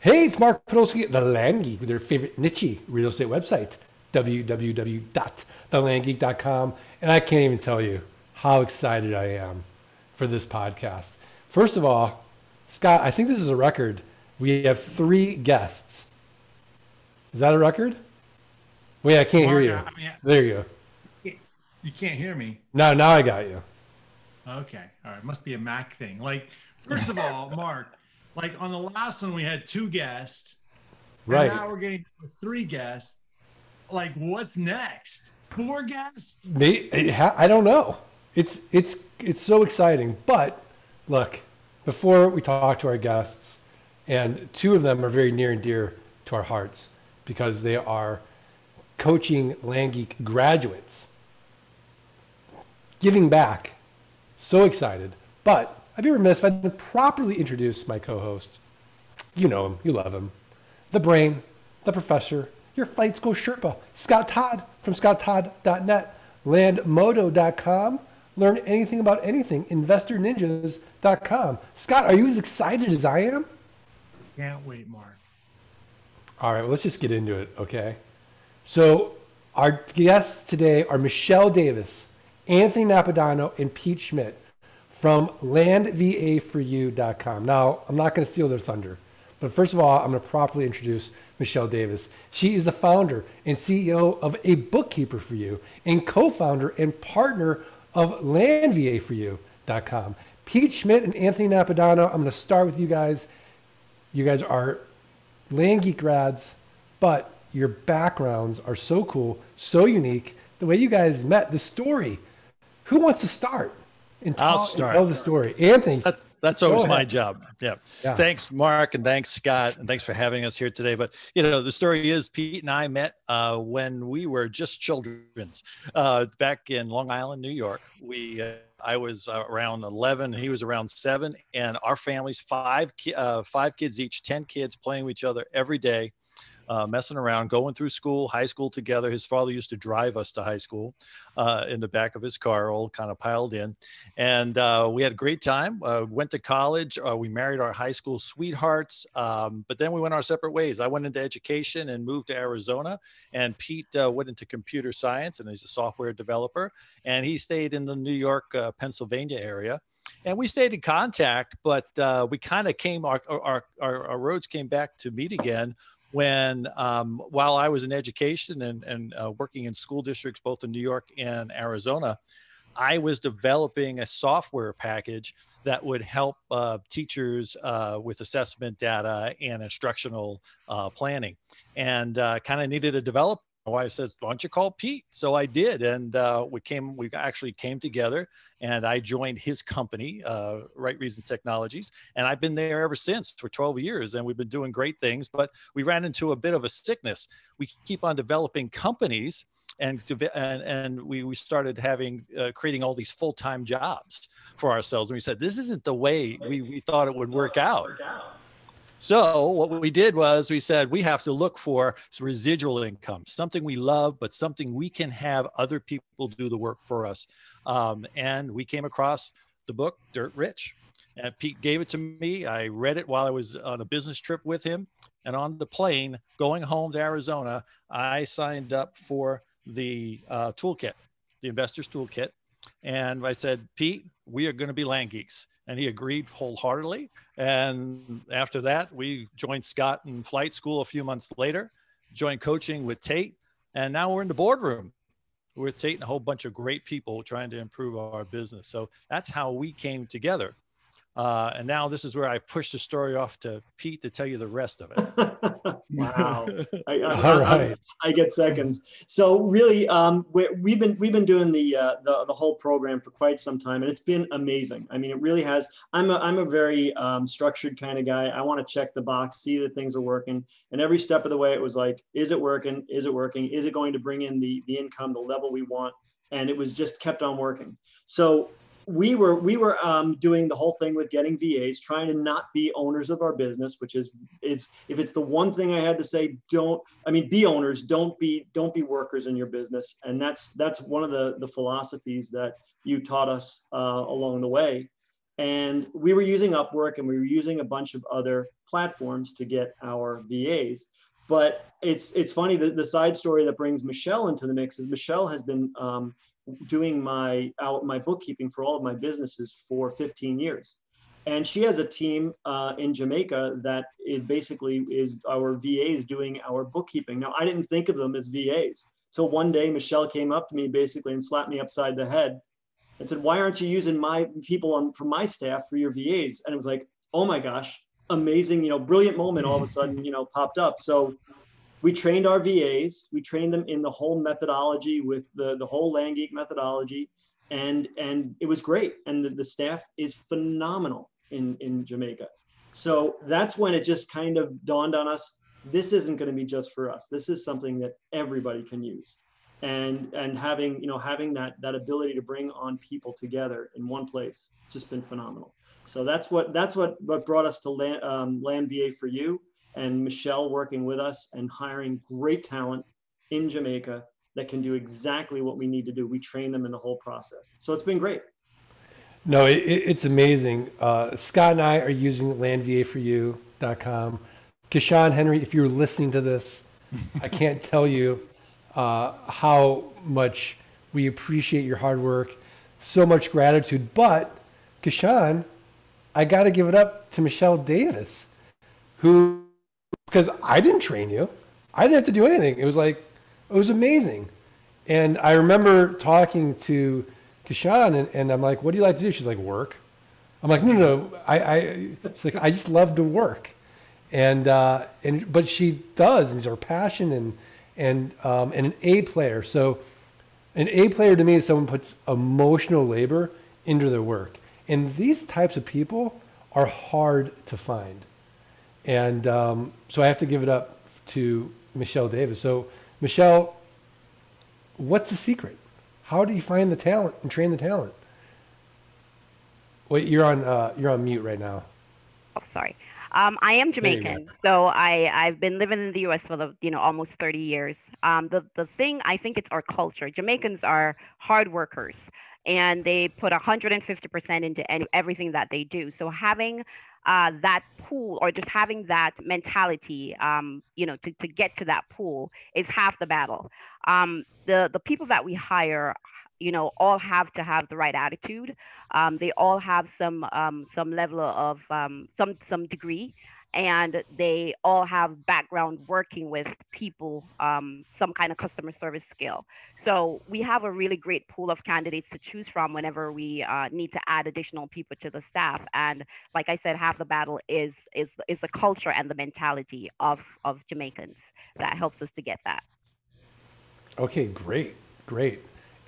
Hey, it's Mark Podolsky at The Land Geek with your favorite niche real estate website, www.thelandgeek.com. And I can't even tell you how excited I am for this podcast. First of all, Scott, I think this is a record. We have 3 guests. Is that a record? Wait, I can't hear you. I mean, there you go. You can't hear me. No, now I got you. Okay. All right. Must be a Mac thing. Like, first of all, Mark, like on the last one, we had 2 guests. Right. And now we're getting 3 guests. Like, what's next? 4 guests? I don't know. It's so exciting. But look, before we talk to our guests, and 2 of them are very near and dear to our hearts because they are coaching Land Geek graduates, giving back. So excited. But I'd be remiss if I didn't properly introduce my co-host. You know him, you love him. The brain, the professor, your flight school Sherpa, Scott Todd from scotttodd.net, landmodo.com. Learn anything about anything, investorninjas.com. Scott, are you as excited as I am? Can't wait, Mark. All right, well, let's just get into it, okay? So our guests today are Michelle Davis, Anthony Napodano, and Pete Schmidt from Landva4u.com. Now, I'm not going to steal their thunder, but first of all, I'm going to properly introduce Michelle Davis. She is the founder and CEO of A Bookkeeper For You and co-founder and partner of Landva4u.com. Pete Schmidt and Anthony Napodano, I'm going to start with you guys. You guys are Land Geek grads, but your backgrounds are so cool, so unique. The way you guys met, the story. Who wants to start? I'll start. Tell the story. Anthony. That's always my job. Yeah. Thanks, Mark, and thanks, Scott, and thanks for having us here today. But, you know, the story is Pete and I met when we were just children back in Long Island, New York. I was around 11, he was around 7, and our families, 5 kids each, 10 kids playing with each other every day. Messing around, going through school, high school together. His father used to drive us to high school in the back of his car, all kind of piled in. And we had a great time, went to college. We married our high school sweethearts, but then we went our separate ways. I went into education and moved to Arizona, and Pete went into computer science, and he's a software developer. And he stayed in the New York, Pennsylvania area. And we stayed in contact, but we kind of came, our roads came back to meet again when while I was in education and working in school districts, both in New York and Arizona, I was developing a software package that would help teachers with assessment data and instructional planning, and kind of needed a developer. My wife says, why don't you call Pete? So I did. And we actually came together, and I joined his company, Right Reason Technologies. And I've been there ever since for 12 years, and we've been doing great things, but we ran into a bit of a sickness. We keep on developing companies, and we started creating all these full-time jobs for ourselves. And we said, this isn't the way we thought it would work out. So what we did was we said, we have to look for some residual income, something we love, but something we can have other people do the work for us. And we came across the book, Dirt Rich. And Pete gave it to me. I read it while I was on a business trip with him. And on the plane going home to Arizona, I signed up for the toolkit, the investor's toolkit. And I said, Pete, we are going to be Land Geeks. And he agreed wholeheartedly. And after that, we joined Scott in flight school a few months later, joined coaching with Tate. And now we're in the boardroom with Tate and a whole bunch of great people trying to improve our business. So that's how we came together. And now this is where I push the story off to Pete to tell you the rest of it. Wow. All right. I get seconds. So really, we've been doing the whole program for quite some time, and it's been amazing. I mean, it really has. I'm a very structured kind of guy. I want to check the box, see that things are working. And every step of the way, it was like, is it working? Is it working? Is it going to bring in the income, the level we want? And it was just kept on working. So we were doing the whole thing with getting VAs, trying to not be owners of our business, which is if it's the one thing I had to say, be owners, don't be workers in your business. And that's one of the philosophies that you taught us along the way. And we were using Upwork and we were using a bunch of other platforms to get our VAs. But it's funny, the side story that brings Michelle into the mix is Michelle has been doing my bookkeeping for all of my businesses for 15 years. And she has a team in Jamaica that it basically is our VAs doing our bookkeeping. Now, I didn't think of them as VAs. So one day, Michelle came up to me basically and slapped me upside the head and said, why aren't you using my people from my staff for your VAs? And it was like, oh my gosh, amazing, brilliant moment all of a sudden, popped up. So we trained our VAs, we trained them in the whole methodology with the whole Land Geek methodology. And it was great. And the staff is phenomenal in Jamaica. So that's when it just kind of dawned on us, this isn't going to be just for us. This is something that everybody can use. And having, having that ability to bring on people together in one place, just been phenomenal. So that's what brought us to Landva4u and Michelle working with us and hiring great talent in Jamaica that can do exactly what we need to do. We train them in the whole process. So it's been great. No, it's amazing. Scott and I are using landva4u.com. Keyshawn Henry, if you're listening to this, I can't tell you how much we appreciate your hard work. So much gratitude. But Keyshawn, I got to give it up to Michelle Davis, who, because I didn't train you. I didn't have to do anything. It was amazing. And I remember talking to Keyshawn and I'm like, what do you like to do? She's like, work. I'm like, no. It's like, I just love to work. But she does, and her passion and an A player. So an A player to me is someone who puts emotional labor into their work. And these types of people are hard to find. And so I have to give it up to Michelle Davis. So Michelle, what's the secret? How do you find the talent and train the talent? Wait, you're on mute right now. Oh, sorry. I am Jamaican, so I've been living in the U.S. for almost 30 years. The thing, I think it's our culture. Jamaicans are hard workers, and they put 150% into everything that they do. So having that pool, or just having that mentality, to get to that pool is half the battle. The people that we hire, all have to have the right attitude. They all have some level of some degree, and they all have background working with people, some kind of customer service skill. So we have a really great pool of candidates to choose from whenever we need to add additional people to the staff. And like I said, half the battle is the culture and the mentality of Jamaicans that helps us to get that. Okay, great.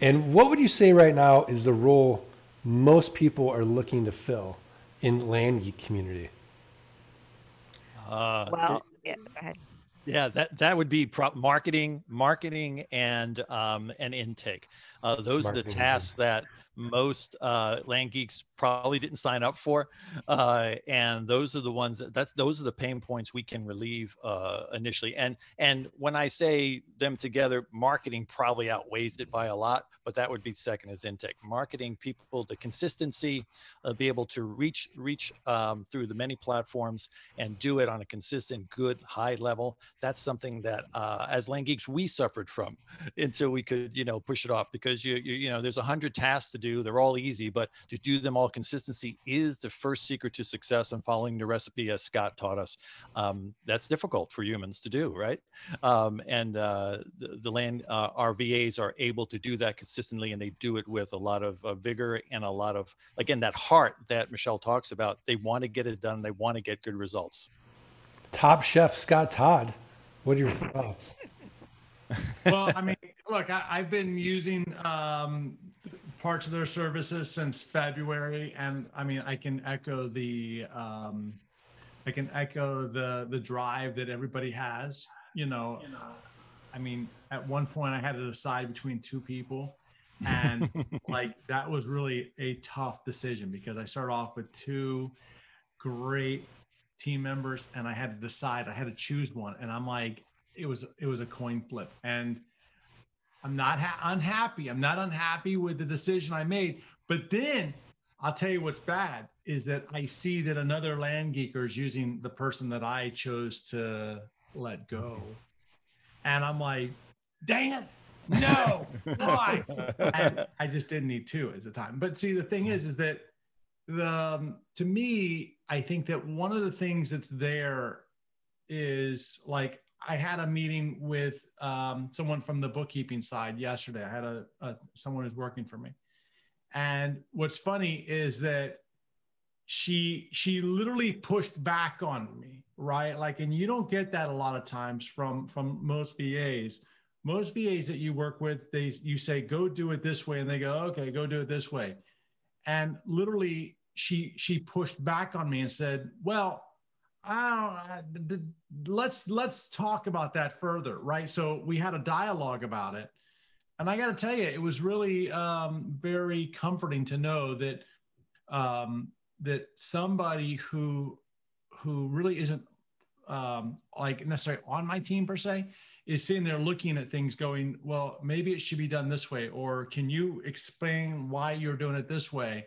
And what would you say right now is the role most people are looking to fill in Land Geek community? Go ahead. Yeah, that would be marketing and intake. Those marketing are the tasks that most Land Geeks probably didn't sign up for, and those are the ones those are the pain points we can relieve initially. And when I say them together, marketing probably outweighs it by a lot, but that would be second as intake. Marketing people, the consistency, be able to reach through the many platforms and do it on a consistent, good, high level. That's something that as Land Geeks we suffered from until we could push it off, because you there's 100 tasks to do. They're all easy, but to do them all, consistency is the first secret to success, and following the recipe as Scott taught us. That's difficult for humans to do, right? Our VAs are able to do that consistently, and they do it with a lot of vigor and a lot of, again, that heart that Michelle talks about. They want to get it done. They want to get good results. Top chef Scott Todd, what are your thoughts? Well, I mean, look, I've been using parts of their services since February, and I mean, I can echo the drive that everybody has. I mean, at one point I had to decide between two people, and that was really a tough decision, because I started off with two great team members, and I had to decide. I had to choose one, and I'm like, it was a coin flip, and I'm not unhappy. I'm not unhappy with the decision I made. But then I'll tell you what's bad is that I see that another land geeker is using the person that I chose to let go. And I'm like, dang it. No, why? And I just didn't need to at the time. But see, the thing is that to me, I think that one of the things that's there is like, I had a meeting with someone from the bookkeeping side yesterday. I had someone who's working for me. And what's funny is that she literally pushed back on me, right? Like, and you don't get that a lot of times from most VAs. Most VAs that you work with, you say, go do it this way. And they go, okay, go do it this way. And literally she pushed back on me and said, well, I don't know, let's talk about that further, right? So we had a dialogue about it. And I got to tell you, it was really very comforting to know that that somebody who really isn't like necessarily on my team per se is sitting there looking at things going, well, maybe it should be done this way, or can you explain why you're doing it this way?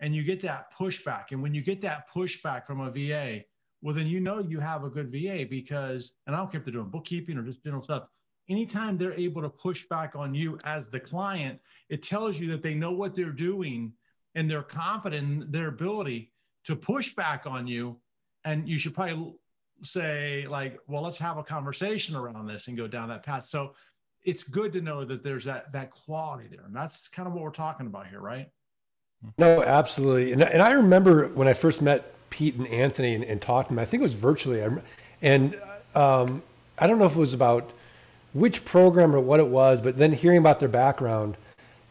And you get that pushback. And when you get that pushback from a VA, well, then you know you have a good VA because, and I don't care if they're doing bookkeeping or just general stuff, anytime they're able to push back on you as the client, it tells you that they know what they're doing and they're confident in their ability to push back on you. And you should probably say like, well, let's have a conversation around this and go down that path. So it's good to know that there's that quality there. And that's kind of what we're talking about here, right? No, absolutely. And I remember when I first met Pete and Anthony and talked to him, I think it was virtually. And I don't know if it was about which program or what it was, but then hearing about their background.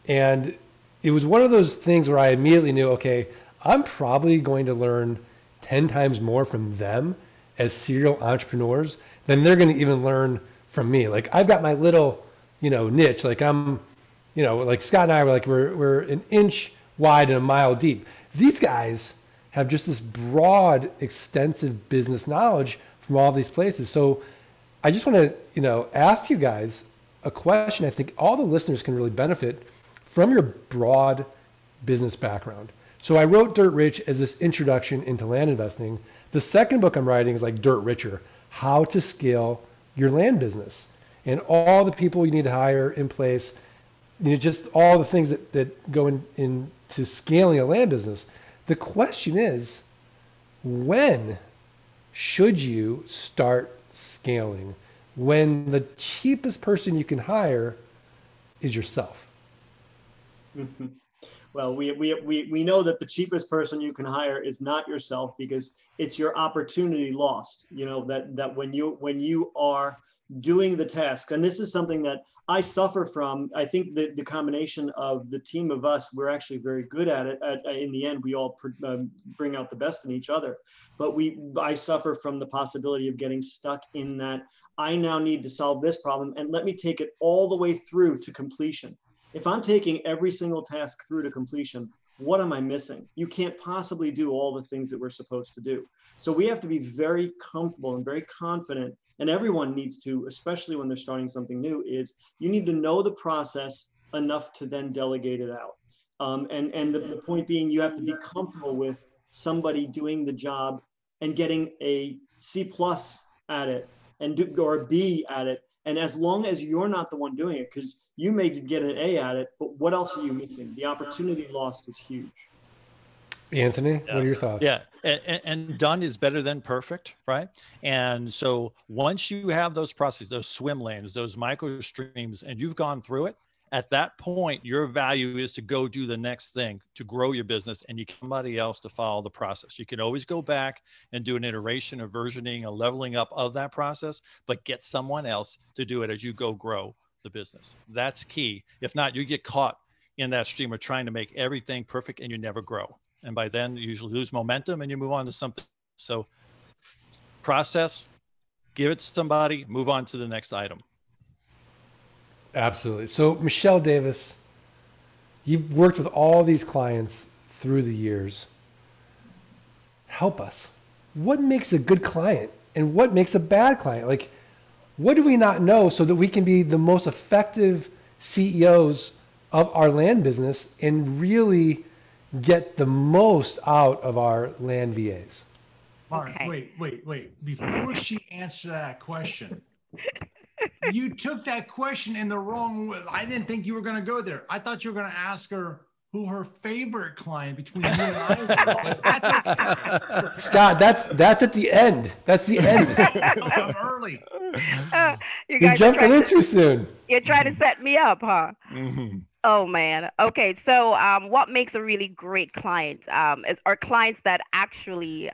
And it was one of those things where I immediately knew, okay, I'm probably going to learn 10 times more from them as serial entrepreneurs than they're going to even learn from me. Like I've got my little, niche, like I'm, like Scott and I were like, we're an inch wide and a mile deep. These guys have just this broad, extensive business knowledge from all these places. So I just want to, ask you guys a question. I think all the listeners can really benefit from your broad business background. So I wrote Dirt Rich as this introduction into land investing. The second book I'm writing is like Dirt Richer, how to scale your land business and all the people you need to hire in place, just all the things that go into scaling a land business. The question is, when should you start scaling when the cheapest person you can hire is yourself? Mm-hmm. Well, we know that the cheapest person you can hire is not yourself because it's your opportunity lost. That when you are doing the tasks, and this is something that I suffer from. I think the combination of the team of us, we're actually very good at it. In the end, we all bring out the best in each other. But I suffer from the possibility of getting stuck in that I now need to solve this problem and let me take it all the way through to completion. If I'm taking every single task through to completion, what am I missing? You can't possibly do all the things that we're supposed to do. So we have to be very comfortable and very confident. And everyone needs to, especially when they're starting something new, is you need to know the process enough to then delegate it out. And the point being, you have to be comfortable with somebody doing the job and getting a C+ at it or a B at it. And as long as you're not the one doing it, because you may get an A at it, but what else are you missing? The opportunity lost is huge. Anthony, what are your thoughts? Yeah, and done is better than perfect, right? And so once you have those processes, those swim lanes, those micro streams, and you've gone through it, at that point, your value is to go do the next thing, to grow your business, and you get somebody else to follow the process. You can always go back and do an iteration, a versioning, a leveling up of that process, but get someone else to do it as you go grow the business. That's key. If not, you get caught in that stream of trying to make everything perfect and you never grow. And by then, you usually lose momentum and you move on to something. So process, give it to somebody, move on to the next item. Absolutely. So Michelle Davis, you've worked with all these clients through the years. Help us. What makes a good client and what makes a bad client? Like, what do we not know so that we can be the most effective CEOs of our land business and really get the most out of our land VAs. Mark, okay. Wait. Before she answered that question, you took that question in the wrong way. I didn't think you were going to go there. I thought you were going to ask her who her favorite client between you and I was. That's okay. Scott, that's at the end. That's the end. I'm early. You jumping in too soon. You're trying to set me up, huh? Mm-hmm. Oh, man. Okay. So what makes a really great client are clients that actually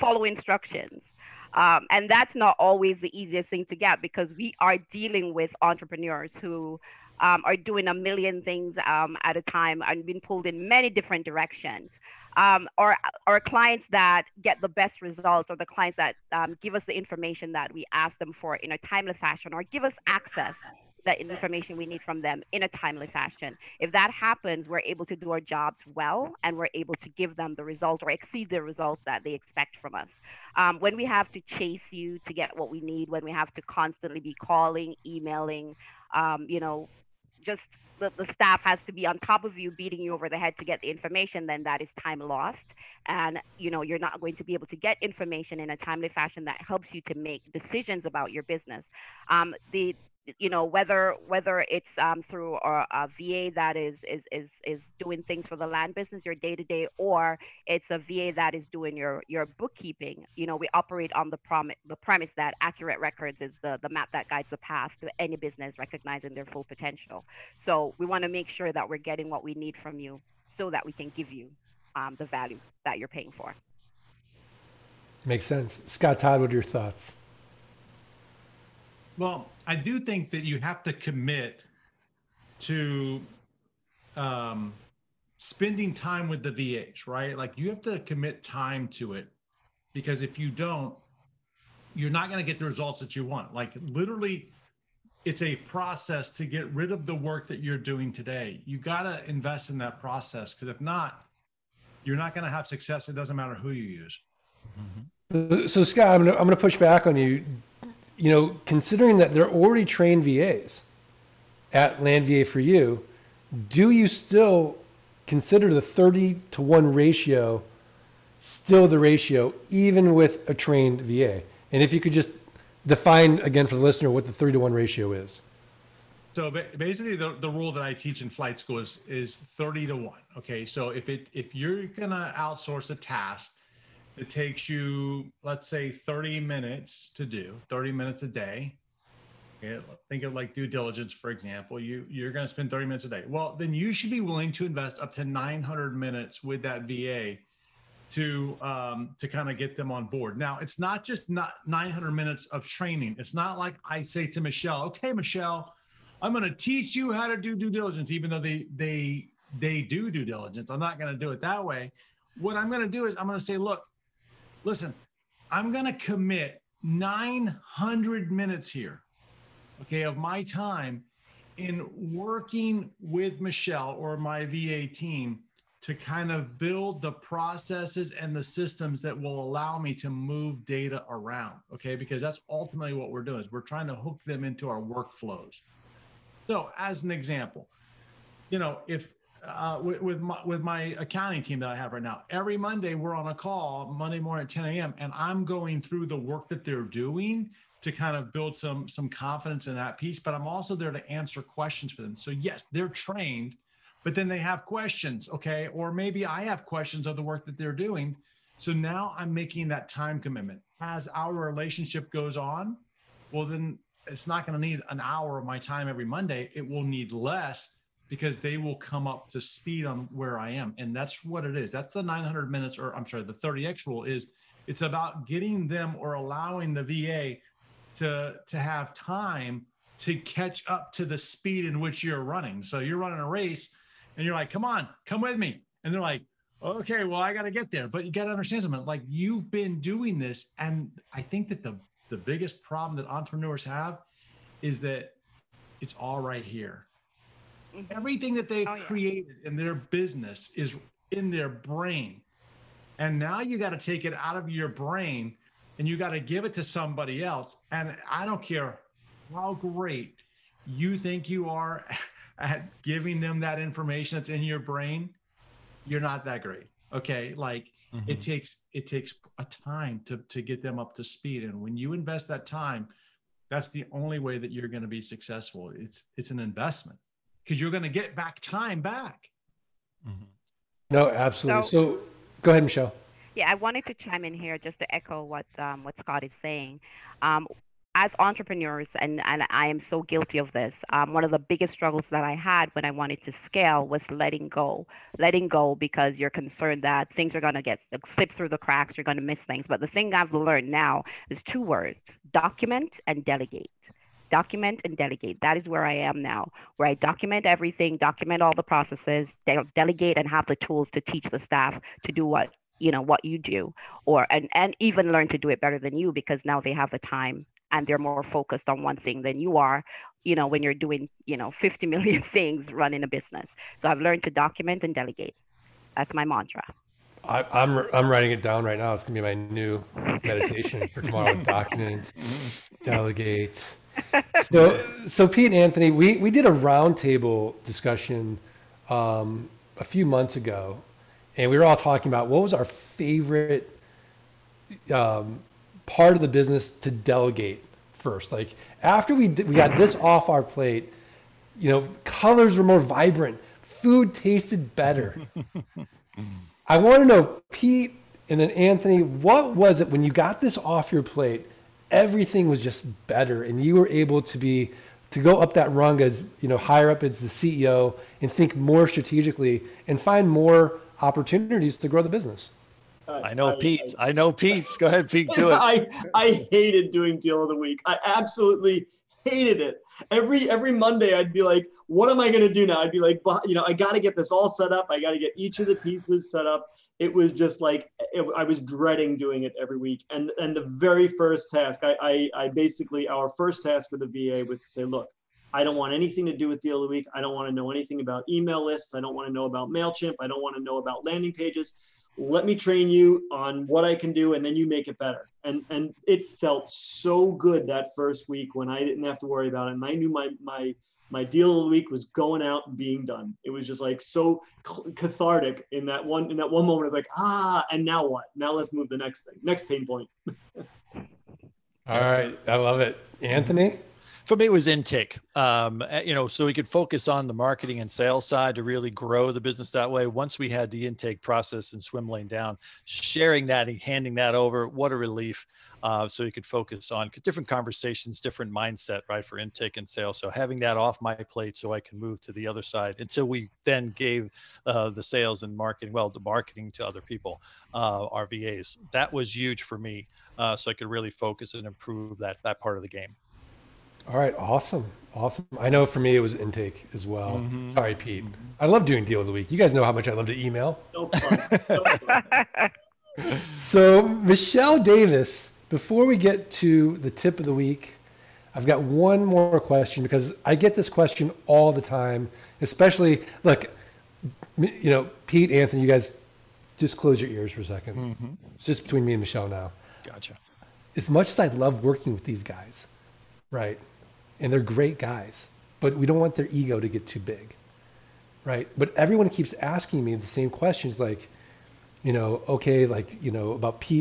follow instructions. And that's not always the easiest thing to get, because we are dealing with entrepreneurs who are doing a million things at a time and being pulled in many different directions. Or clients that get the best results, or the clients that give us the information that we ask them for in a timely fashion, or give us access that information we need from them in a timely fashion. If that happens, we're able to do our jobs well, and we're able to give them the result or exceed the results that they expect from us. When we have to chase you to get what we need, when we have to constantly be calling, emailing, just the staff has to be on top of you, beating you over the head to get the information, then that is time lost. And, you're not going to be able to get information in a timely fashion that helps you to make decisions about your business. Whether it's through a VA that is doing things for the land business, your day-to-day, or it's a VA that is doing your bookkeeping. We operate on the premise that accurate records is the map that guides the path to any business recognizing their full potential. So we want to make sure that we're getting what we need from you so that we can give you the value that you're paying for. Makes sense. Scott Todd, what are your thoughts? Well, I do think that you have to commit to spending time with the VAs, right? Like, you have to commit time to it, because if you don't, you're not going to get the results that you want. Like, literally, it's a process to get rid of the work that you're doing today. You got to invest in that process, because if not, you're not going to have success. It doesn't matter who you use. Mm-hmm. So, Scott, I'm going to push back on you. Considering that they're already trained VAs at Landva4u, do you still consider the 30-to-1 ratio still the ratio, even with a trained VA? And if you could just define again for the listener what the 30-to-1 ratio is. So basically, the rule that I teach in flight school is 30-to-1. Okay, so if you're gonna outsource a task, it takes you, let's say, 30 minutes to do, 30 minutes a day. Okay, think of like due diligence, for example. You're going to spend 30 minutes a day. Well, then you should be willing to invest up to 900 minutes with that VA to kind of get them on board. Now, it's not just not 900 minutes of training. It's not like I say to Michelle, okay, Michelle, I'm going to teach you how to do due diligence, even though they do due diligence. I'm not going to do it that way. What I'm going to do is I'm going to say, look, listen, I'm going to commit 900 minutes here, okay, of my time in working with Michelle or my VA team to kind of build the processes and the systems that will allow me to move data around, okay, because that's ultimately what we're doing, is we're trying to hook them into our workflows. So as an example, if with my accounting team that I have right now, every Monday we're on a call Monday morning at 10 a.m. and I'm going through the work that they're doing to kind of build some confidence in that piece. But I'm also there to answer questions for them. So yes, they're trained, but then they have questions. Okay, or maybe I have questions of the work that they're doing. So now I'm making that time commitment. As our relationship goes on, well, then it's not going to need an hour of my time every Monday. It will need less, because they will come up to speed on where I am. And that's what it is. That's the 900 minutes, or I'm sorry, the 30X rule is, it's about getting them or allowing the VA to have time to catch up to the speed in which you're running. So you're running a race and you're like, come on, come with me. And they're like, okay, well, I got to get there. But you got to understand something, like, you've been doing this. And I think that the biggest problem that entrepreneurs have is that it's all right here. Everything that they've created in their business is in their brain. And now you got to take it out of your brain and you got to give it to somebody else. And I don't care how great you think you are at giving them that information that's in your brain. you're not that great. Okay. Like mm-hmm. it takes a time to get them up to speed. And when you invest that time, that's the only way that you're going to be successful. It's an investment because you're going to get time back. Mm-hmm. No, absolutely. So go ahead, Michelle. Yeah, I wanted to chime in here just to echo what Scott is saying. As entrepreneurs, and I am so guilty of this, one of the biggest struggles that I had when I wanted to scale was letting go because you're concerned that things are going to slip through the cracks, you're going to miss things. But the thing I've learned now is two words: document and delegate. Document and delegate. That is where I am now, where I document everything, document all the processes, delegate, and have the tools to teach the staff to do what you do, and even learn to do it better than you, because now they have the time and they're more focused on one thing than you are, when you're doing, 50 million things running a business. So I've learned to document and delegate. That's my mantra. I'm writing it down right now. It's gonna be my new meditation for tomorrow. Document, delegate. So Pete and Anthony, we did a roundtable discussion a few months ago, and we were all talking about what was our favorite part of the business to delegate first. Like after we got this off our plate, colors were more vibrant, food tasted better. I want to know, Pete and then Anthony, what was it when you got this off your plate, everything was just better and you were able to go up that rung as, higher up as the CEO and think more strategically and find more opportunities to grow the business? I know Pete's. Go ahead, Pete, do it. I hated doing deal of the week. I absolutely hated it. Every Monday I'd be like, what am I going to do now? I'd be like, I got to get this all set up. I got to get each of the pieces set up. It was just like, I was dreading doing it every week. And the very first task, I basically, our first task with the VA was to say, look, I don't want anything to do with deal of the week. I don't want to know anything about email lists. I don't want to know about MailChimp. I don't want to know about landing pages. Let me train you on what I can do, and then you make it better. And it felt so good that first week when I didn't have to worry about it. And I knew my deal of the week was going out and being done. It was just like so cathartic in that one moment. I was like, and now what? Now let's move to the next thing, next pain point. All right. I love it. Anthony? For me, it was intake, so we could focus on the marketing and sales side to really grow the business that way. Once we had the intake process and swim lane down, sharing that and handing that over, what a relief. So you could focus on different conversations, different mindset, right, for intake and sales. So having that off my plate so I can move to the other side until we then gave the sales and marketing, the marketing to other people, our VAs. That was huge for me. So I could really focus and improve that part of the game. All right. Awesome. I know for me, it was intake as well. Mm-hmm. Sorry, Pete. Mm-hmm. I love doing deal of the week. You guys know how much I love to email. So Michelle Davis, before we get to the tip of the week, I've got one more question because I get this question all the time, especially Pete, Anthony, you guys just close your ears for a second. Mm-hmm. It's just between me and Michelle now. Gotcha. As much as I love working with these guys, right, and they're great guys, but we don't want their ego to get too big, right? But everyone keeps asking me the same questions, about Pete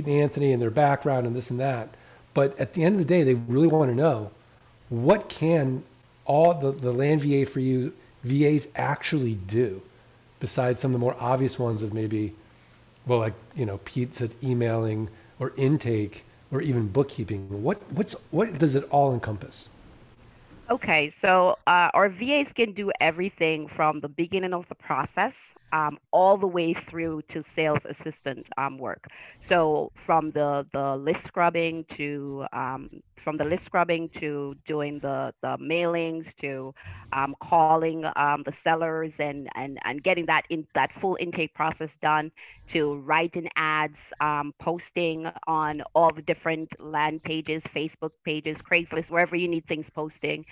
and Anthony and their background and this and that. But at the end of the day, they really want to know, what can all the Landva4u VAs actually do besides some of the more obvious ones of maybe, Pete said emailing or intake, or even bookkeeping? What does it all encompass? Okay, so our VAs can do everything from the beginning of the process all the way through to sales assistant work. So from the list scrubbing to doing the mailings to calling the sellers and getting that full intake process done, to writing ads, posting on all the different land pages, Facebook pages, Craigslist, wherever you need things posted,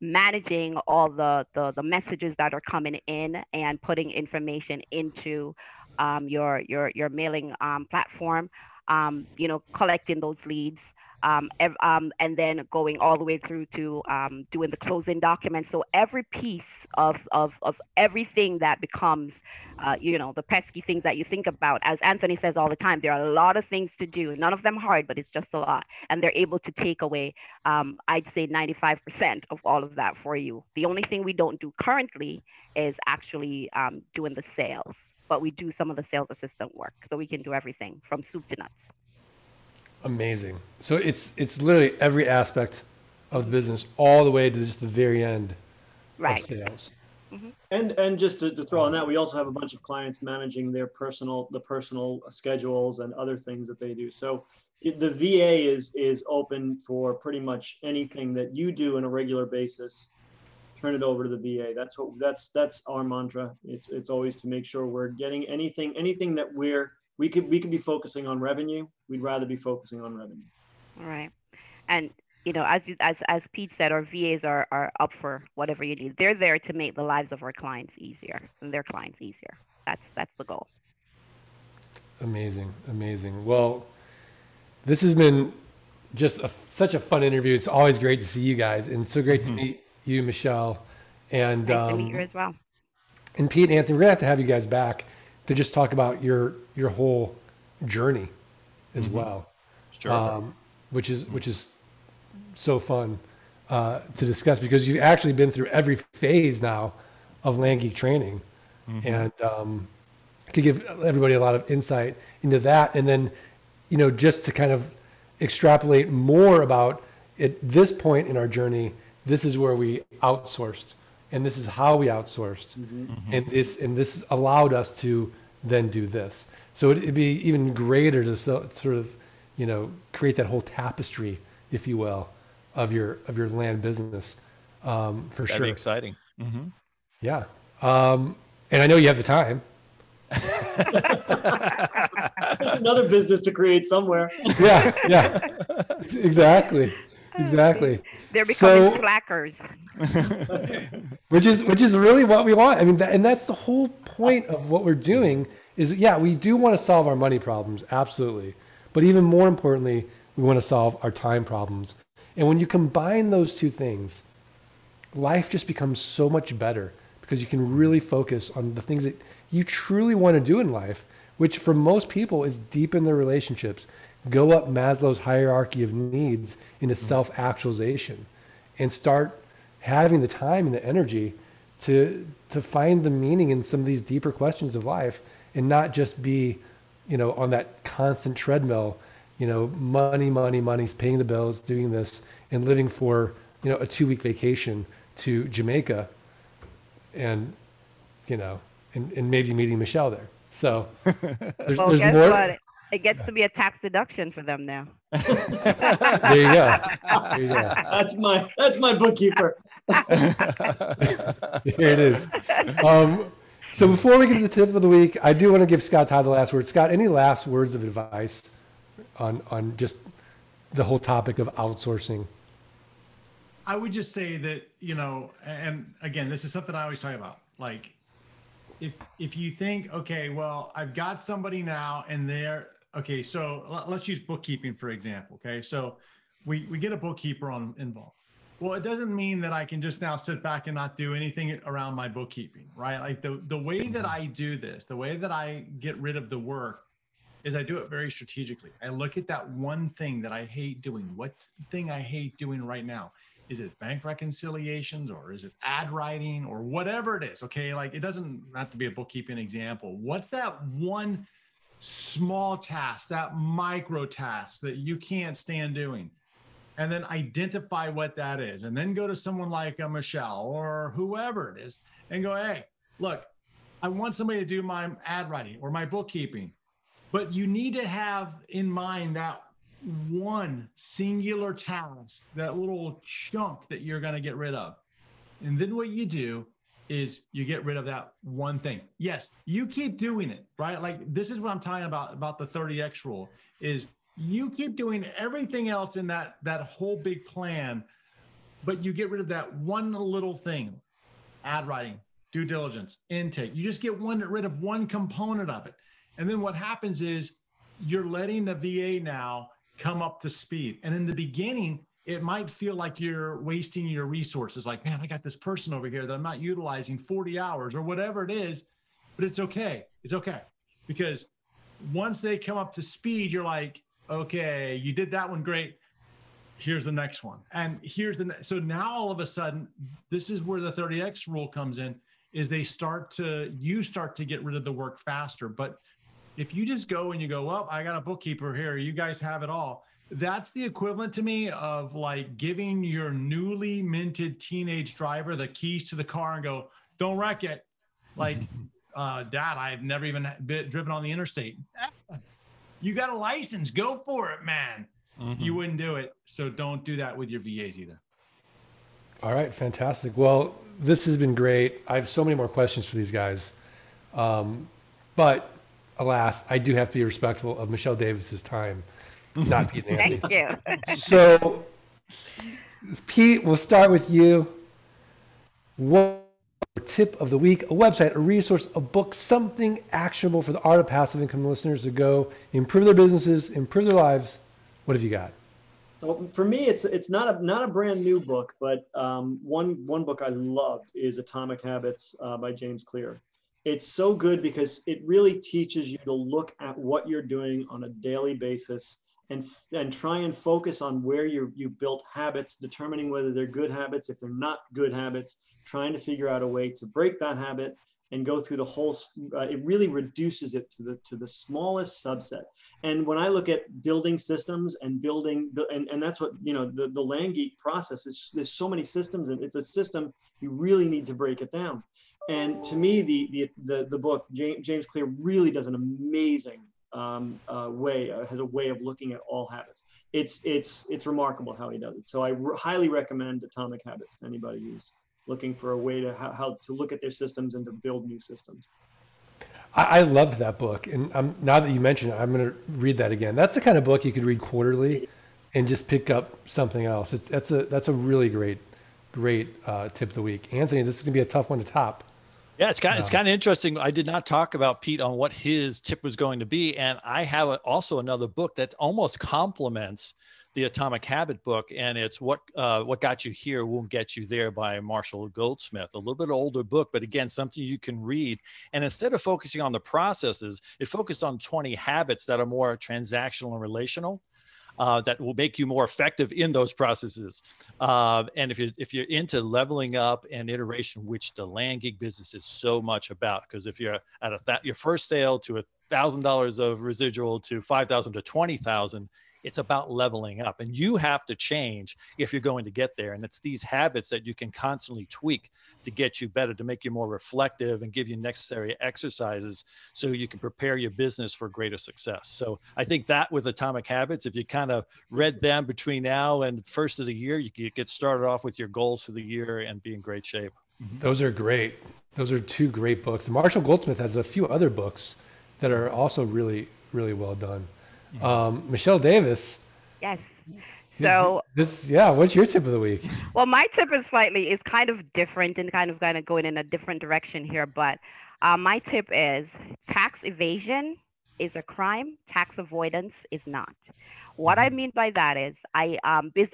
managing all the messages that are coming in and putting information into your mailing platform, collecting those leads, and then going all the way through to doing the closing documents. So every piece of everything that becomes, the pesky things that you think about. As Anthony says all the time, there are a lot of things to do. None of them hard, but it's just a lot. And they're able to take away, I'd say 95% of all of that for you. The only thing we don't do currently is actually doing the sales, but we do some of the sales assistant work. So we can do everything from soup to nuts. Amazing. So it's literally every aspect of the business, all the way to just the very end of sales. Mm-hmm. And just to throw on that, we also have a bunch of clients managing their personal schedules and other things that they do. So the VA is open for pretty much anything that you do on a regular basis. Turn it over to the VA. That's our mantra. It's always to make sure we're getting anything that we could be focusing on revenue. We'd rather be focusing on revenue. All right. And, as Pete said, our VAs are up for whatever you need. They're there to make the lives of our clients easier and their clients easier. That's the goal. Amazing. Amazing. Well, this has been just such a fun interview. It's always great to see you guys. And it's so great to meet you, Michelle. And nice to meet you as well. And Pete and Anthony, we're going to have you guys back to just talk about your whole journey as well, sure. Which is so fun to discuss, because you've actually been through every phase now of Land Geek training, and to give everybody a lot of insight into that. And then, just to kind of extrapolate more about at this point in our journey, this is where we outsourced. And this is how we outsourced, and this allowed us to then do this. So it'd be even greater to sort of, create that whole tapestry, if you will, of your land business, for sure. That'd be exciting. Mm-hmm. Yeah, and I know you have the time. Another business to create somewhere. Yeah, exactly. They're becoming slackers. which is really what we want. I mean, and that's the whole point of what we're doing is, we do want to solve our money problems. Absolutely. But even more importantly, we want to solve our time problems. And when you combine those two things, life just becomes so much better, because you can really focus on the things that you truly want to do in life, which for most people is deepen their relationships, go up Maslow's hierarchy of needs into self-actualization, and start having the time and the energy to find the meaning in some of these deeper questions of life, and not just be, on that constant treadmill, money's paying the bills, doing this, and living for, a 2-week vacation to Jamaica and, and maybe meeting Michelle there. So there's more. What? It gets to be a tax deduction for them now. There you go. That's my bookkeeper. Here it is. So before we get to the tip of the week, I do want to give Scott Todd the last word. Scott, any last words of advice on just the whole topic of outsourcing? I would just say that, and again, this is something I always talk about, like, if you think, okay, well, I've got somebody now and they're, okay, so let's use bookkeeping, for example. Okay. So we get a bookkeeper involved. Well, it doesn't mean that I can just now sit back and not do anything around my bookkeeping, right? Like the way that I do this, the way that I get rid of the work is I do it very strategically. I look at that one thing that I hate doing. What thing I hate doing right now? Is it bank reconciliations, or is it ad writing, or whatever it is? Okay. Like it doesn't have to be a bookkeeping example. What's that one small task, that micro task that you can't stand doing? And then identify what that is, and then go to someone like a Michelle or whoever it is and go, hey, look, I want somebody to do my ad writing or my bookkeeping, but you need to have in mind that one singular task, that little chunk that you're going to get rid of. And then what you do is you get rid of that one thing. Yes, you keep doing it, right? Like this is what I'm talking about the 30X rule, is you keep doing everything else in that whole big plan, but you get rid of that one little thing. Ad writing, due diligence, intake. You just get rid of one component of it. And then what happens is you're letting the VA now come up to speed. And in the beginning, it might feel like you're wasting your resources. Like, man, I got this person over here that I'm not utilizing 40 hours or whatever it is, but it's okay. It's okay. Because once they come up to speed, you're like, okay, you did that one great. Here's the next one. And here's the next. So now all of a sudden, this is where the 30X rule comes in, is they start to, you start to get rid of the work faster. But if you just go and you go, well, I got a bookkeeper here, you guys have it all. That's the equivalent to me of like giving your newly minted teenage driver the keys to the car and go, don't wreck it. Like, Dad, I've never even driven on the interstate. You got a license, go for it, man. Mm-hmm. You wouldn't do it. So don't do that with your VAs either. All right, fantastic. Well, this has been great. I have so many more questions for these guys. But alas, I do have to be respectful of Michelle Davis's time, not Pete and Anthony. Thank you. So Pete, we'll start with you. What tip of the week, a website, a resource, a book, something actionable for the Art of Passive Income listeners to go improve their businesses, improve their lives? What have you got? Well, for me, it's not a brand new book, but one book I loved is Atomic Habits by James Clear. It's so good because it really teaches you to look at what you're doing on a daily basis and try and focus on where you've built habits, determining whether they're good habits, if they're not good habits, trying to figure out a way to break that habit and go through the whole, it really reduces it to the smallest subset. And when I look at building systems and building, and that's what, you know, the Land Geek process is, there's so many systems, and it's a system, you really need to break it down. And to me, the book, James Clear really does an amazing has a way of looking at all habits. It's remarkable how he does it. So I highly recommend Atomic Habits to anybody who's looking for a way to how to look at their systems and to build new systems. I love that book. And now that you mention it, I'm going to read that again. That's the kind of book you could read quarterly and just pick up something else. That's a really great tip of the week. Anthony, this is going to be a tough one to top. Yeah, it's kind of interesting. I did not talk about Pete on what his tip was going to be. And I have also another book that almost complements the Atomic Habit book. And it's What Got You Here Won't Get You There by Marshall Goldsmith, a little bit older book, but again, something you can read. And instead of focusing on the processes, it focused on 20 habits that are more transactional and relational. That will make you more effective in those processes. And if you're into leveling up and iteration, which the Land Geek business is so much about, because if you're at your first sale to $1,000 of residual to $5,000 to $20,000, it's about leveling up, and you have to change if you're going to get there. And it's these habits that you can constantly tweak to get you better, to make you more reflective and give you necessary exercises so you can prepare your business for greater success. So I think that with Atomic Habits, if you kind of read them between now and first of the year, you can get started off with your goals for the year and be in great shape. Those are great. Those are two great books. Marshall Goldsmith has a few other books that are also really, really well done. Michelle Davis. Yes. So what's your tip of the week? Well, my tip is kind of different and kind of going in a different direction here. But my tip is tax evasion is a crime. Tax avoidance is not. What I mean by that is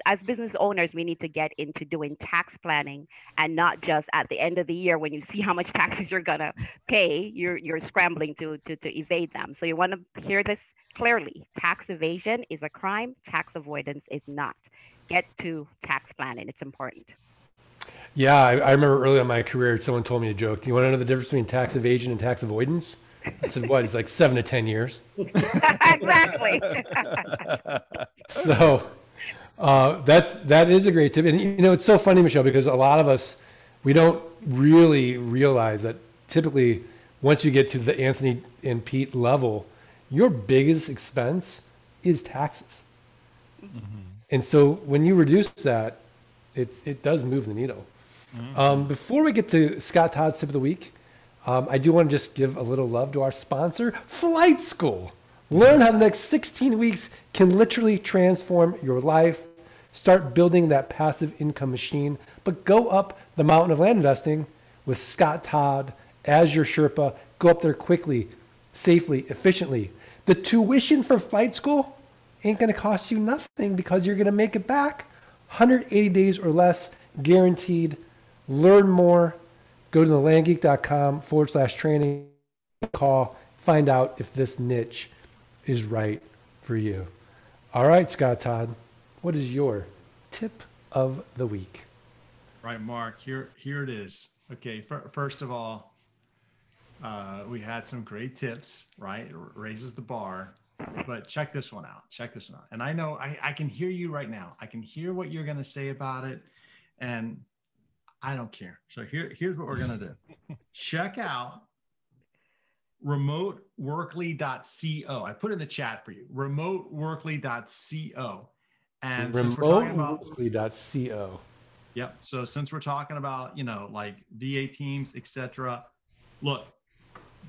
as business owners, we need to get into doing tax planning, and not just at the end of the year when you see how much taxes you're going to pay, you're scrambling to evade them. So you want to hear this clearly. Tax evasion is a crime. Tax avoidance is not. Get to tax planning. It's important. Yeah, I remember early in my career, someone told me a joke. Do you want to know the difference between tax evasion and tax avoidance? I said, what? He's like 7 to 10 years. Exactly. So that is a great tip. And you know, it's so funny, Michelle, because a lot of us, we don't really realize that typically once you get to the Anthony and Pete level, your biggest expense is taxes. Mm-hmm. And so when you reduce that, it does move the needle. Mm-hmm. Before we get to Scott Todd's tip of the week, I do want to just give a little love to our sponsor, Flight School. Learn how the next 16 weeks can literally transform your life. Start building that passive income machine, but go up the mountain of land investing with Scott Todd as your Sherpa. Go up there quickly. safely, efficiently. The tuition for flight school ain't gonna cost you nothing because you're gonna make it back 180 days or less, guaranteed. Learn more, go to thelandgeek.com/training, call, find out if this niche is right for you. All right, Scott Todd, what is your tip of the week? Right, Mark, here it is. Okay, first of all, we had some great tips, right? It raises the bar, but check this one out. Check this one out. And I know I can hear you right now. I can hear what you're going to say about it, and I don't care. So here's what we're going to do. Check out remoteworkly.co. I put in the chat for you, remoteworkly.co. And since we're talking about remoteworkly.co. Yep. So since we're talking about, you know, like VA teams, etc., look,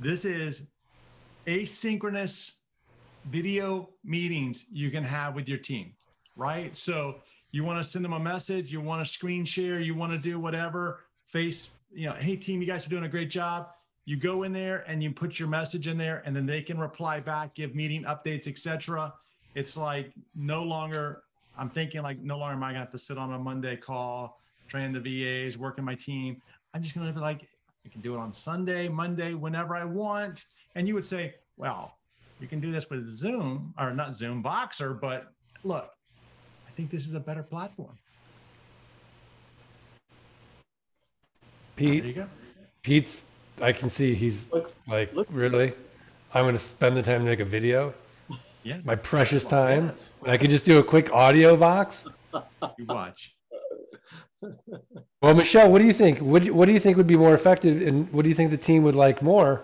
this is asynchronous video meetings you can have with your team, right? So you want to send them a message, you want to screen share, you want to do whatever, you know, hey team, you guys are doing a great job. You go in there and you put your message in there, and then they can reply back, give meeting updates, etc. It's like no longer, I'm thinking like no longer am I going to have to sit on a Monday call, train the VAs, working my team. I'm just going to be like, I can do it on Sunday, Monday, whenever I want. And you would say, well, you can do this with Zoom, or not Zoom, Boxer, but look, I think this is a better platform. Pete, there you go. Pete's, I can see he's look, really? I'm going to spend the time to make a video? Yeah, my precious time. Yes. When I could just do a quick audio Vox. You watch. Well, Michelle, what do you think? What do you think would be more effective, and what do you think the team would like more?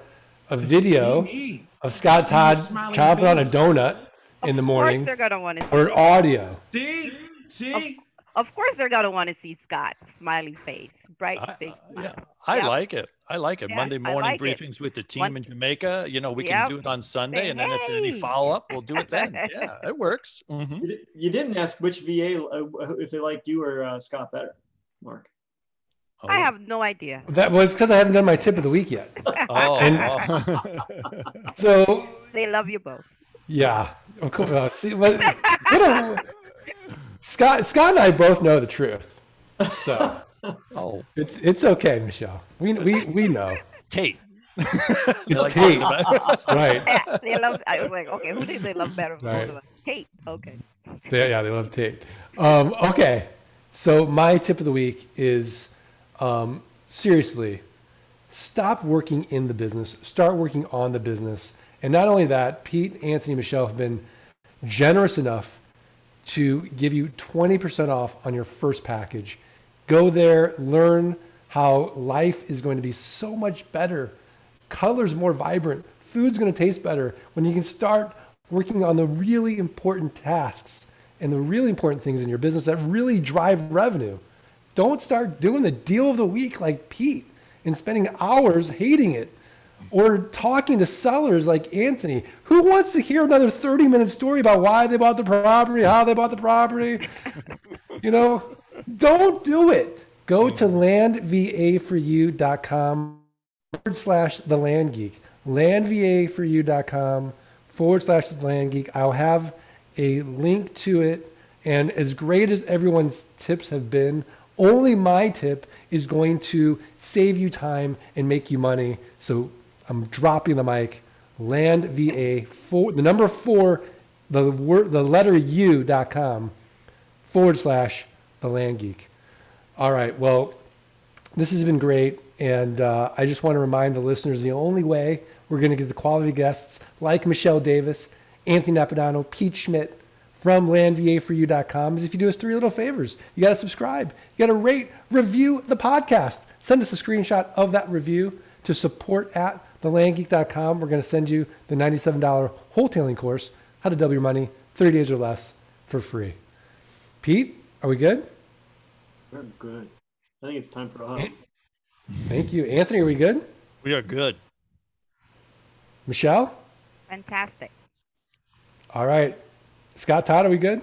A video of Scott Todd chomping on a donut in the morning, they're gonna want to see, or audio. See? Of course, they're gonna want to see Scott's smiley face, bright face. Yeah, I like it. I like it. Yeah, Monday morning like briefings with the team in Jamaica. You know, we can do it on Sunday, and then if there's any follow-up, we'll do it then. Yeah, it works. Mm-hmm. You didn't ask which VA, if they liked you or Scott better, Mark. Oh. I have no idea. That was because I haven't done my tip of the week yet. Oh. So they love you both. Yeah, of course. See, Scott and I both know the truth. So. Oh, it's okay, Michelle. We know. Tate. Like Tate. Right. Yeah, they love, I was like, okay, who do they love better? Right. Tate. Okay. Yeah, they love Tate. Okay. So my tip of the week is, seriously, stop working in the business. Start working on the business. And not only that, Pete, Anthony, Michelle have been generous enough to give you 20% off on your first package. Go there, learn how life is going to be so much better. Colors more vibrant. Food's going to taste better when you can start working on the really important tasks and the really important things in your business that really drive revenue. Don't start doing the deal of the week like Pete and spending hours hating it, or talking to sellers like Anthony. Who wants to hear another 30-minute story about why they bought the property, how they bought the property? You know? Don't do it. Go to landva4u.com/thelandgeek. landva4u.com/thelandgeek. I'll have a link to it. And as great as everyone's tips have been, only my tip is going to save you time and make you money. So I'm dropping the mic. landva4, the number 4, the letter u.com/. The Land Geek. All right. Well, this has been great. And I just want to remind the listeners, the only way we're going to get the quality guests like Michelle Davis, Anthony Napodano, Pete Schmidt from landva4u.com is if you do us 3 little favors. You got to subscribe. You got to rate, review the podcast. Send us a screenshot of that review to support@thelandgeek.com. We're going to send you the $97 wholetailing course, How to Double Your Money, 30 days or less for free. Pete, are we good? We're good. I think it's time for a hug. Thank you. Anthony, are we good? We are good. Michelle? Fantastic. All right. Scott Todd, are we good?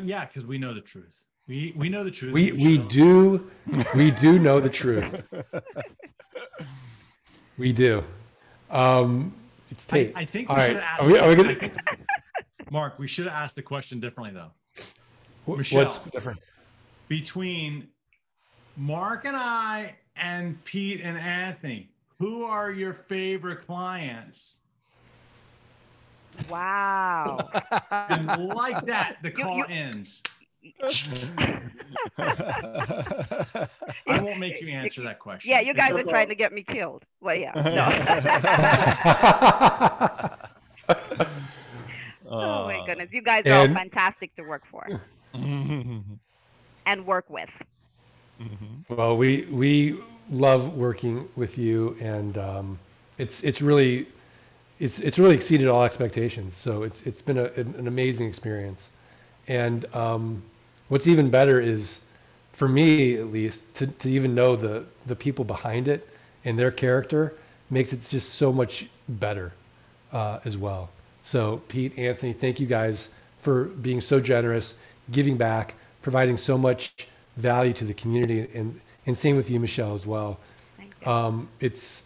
Yeah, because we know the truth. We know the truth. We do know the truth. We do. It's tape. I think we should have asked. Mark, we should have asked the question differently though. Michelle, what's different? Between Mark and I and Pete and Anthony, who are your favorite clients? Wow. And like that, the call ends. I won't make you answer that question. Yeah, you guys are trying to get me killed. Well, yeah. No. Oh my goodness. You guys are all fantastic to work for. And work with. Well, we love working with you, and it's really exceeded all expectations. So it's been an amazing experience. And what's even better is, for me at least, to even know the people behind it and their character makes it just so much better as well. So Pete, Anthony, thank you guys for being so generous, giving back, providing so much value to the community, and same with you, Michelle, as well. Thank you. It's,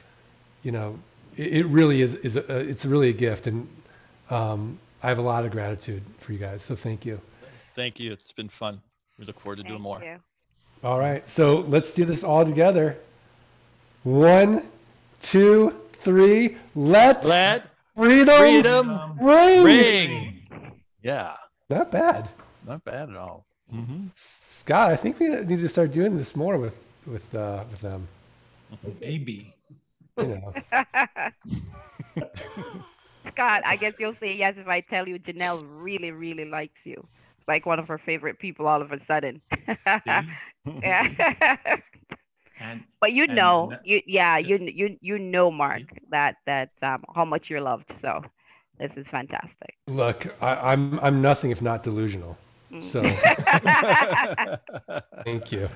you know, it really it's really a gift, and I have a lot of gratitude for you guys. So thank you. Thank you. It's been fun. We look forward to doing more. You. All right. So let's do this all together. 1, 2, 3. Let freedom ring. Yeah. Not bad. Not bad at all. Mm-hmm. Scott, I think we need to start doing this more with them. Maybe. You know. Scott, I guess you'll say yes if I tell you Janelle really, really likes you. Like one of her favorite people all of a sudden. Yeah. But you know, you know, Mark, that how much you're loved. So this is fantastic. Look, I'm nothing if not delusional. So thank you.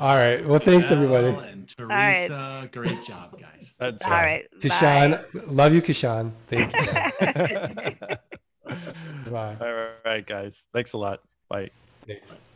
All right. Well, thanks everybody. And Teresa, all right. Great job, guys. That's all right. Keyshawn, love you, Keyshawn. Thank you. Bye. All right, guys. Thanks a lot. Bye. Thanks.